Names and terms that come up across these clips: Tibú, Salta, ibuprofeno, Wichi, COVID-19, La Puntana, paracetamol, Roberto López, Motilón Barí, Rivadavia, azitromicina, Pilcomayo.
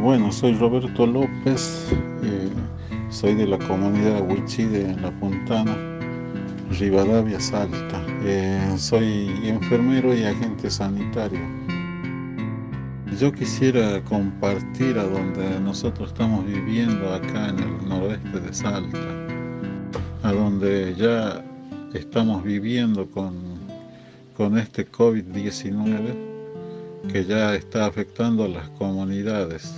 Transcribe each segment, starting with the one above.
Bueno, soy Roberto López, soy de la comunidad Wichi de La Puntana, Rivadavia, Salta. Soy enfermero y agente sanitario. Yo quisiera compartir a donde nosotros estamos viviendo acá en el noroeste de Salta, a donde ya estamos viviendo con este COVID-19, que ya está afectando a las comunidades.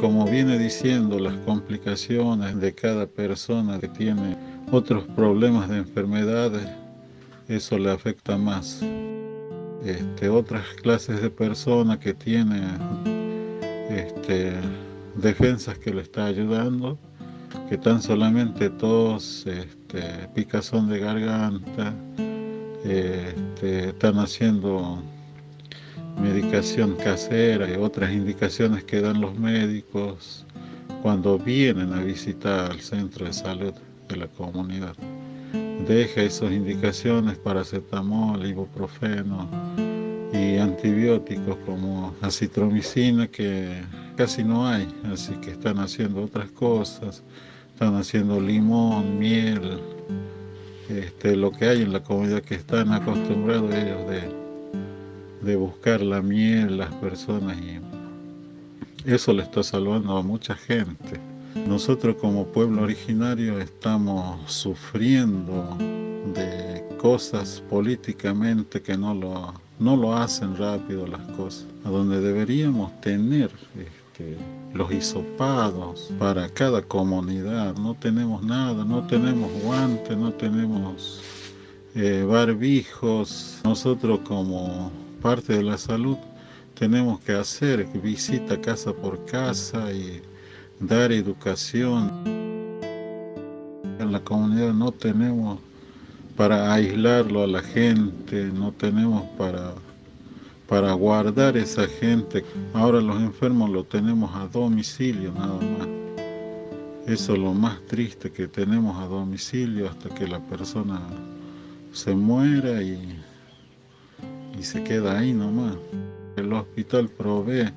Como viene diciendo, las complicaciones de cada persona que tiene otros problemas de enfermedades, eso le afecta más. Otras clases de personas que tienen defensas que le está ayudando, que tan solamente tos, picazón de garganta, están haciendo medicación casera y otras indicaciones que dan los médicos cuando vienen a visitar al centro de salud de la comunidad. Deja esas indicaciones: paracetamol, ibuprofeno y antibióticos como azitromicina, que casi no hay, así que están haciendo otras cosas, están haciendo limón, miel, lo que hay en la comunidad, que están acostumbrados ellos de buscar la miel, las personas, y eso le está salvando a mucha gente. Nosotros como pueblo originario estamos sufriendo de cosas políticamente que no lo hacen rápido las cosas, a donde deberíamos tener los hisopados para cada comunidad. No tenemos nada, no tenemos guantes, no tenemos barbijos. Nosotros como parte de la salud tenemos que hacer visita casa por casa y dar educación. En la comunidad no tenemos para aislarlo a la gente, no tenemos para guardar esa gente. Ahora los enfermos lo tenemos a domicilio nada más. Eso es lo más triste, que tenemos a domicilio hasta que la persona se muera y se queda ahí nomás. El hospital provee,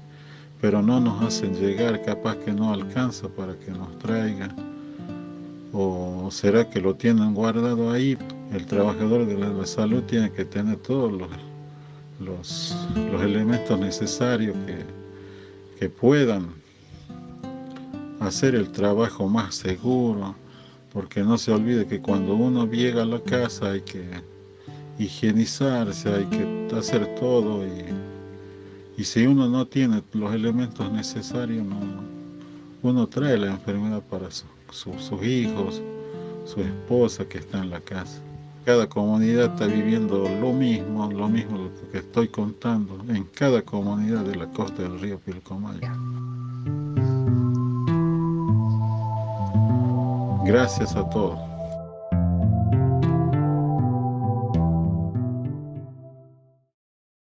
pero no nos hacen llegar, capaz que no alcanza para que nos traiga, o será que lo tienen guardado ahí. El trabajador de la salud tiene que tener todos los elementos necesarios que puedan hacer el trabajo más seguro, porque no se olvide que cuando uno llega a la casa hay que higienizarse, hay que hacer todo, y si uno no tiene los elementos necesarios, uno trae la enfermedad para sus hijos, su esposa que está en la casa. Cada comunidad está viviendo lo mismo que estoy contando, en cada comunidad de la costa del río Pilcomayo. Gracias a todos.